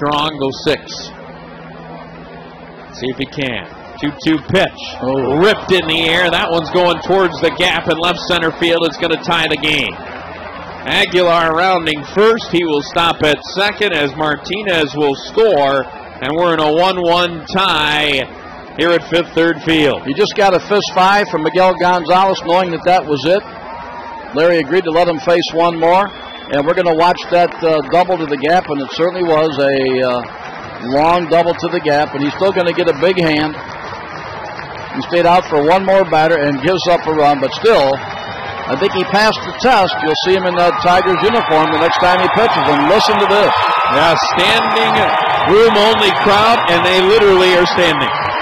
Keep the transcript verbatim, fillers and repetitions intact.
Strong goes six. See if he can. two two pitch. Oh. Ripped in the air. That one's going towards the gap in left center field. It's going to tie the game. Aguilar rounding first. He will stop at second as Martinez will score. And we're in a one one tie here at Fifth Third Field. He just got a fist five from Miguel Gonzalez, knowing that that was it. Larry agreed to let him face one more. And we're going to watch that uh, double to the gap, and it certainly was a uh, long double to the gap. And he's still going to get a big hand. He stayed out for one more batter and gives up a run, but still, I think he passed the test. You'll see him in the Tigers uniform the next time he pitches. And listen to this. Yeah, standing room only crowd, and they literally are standing.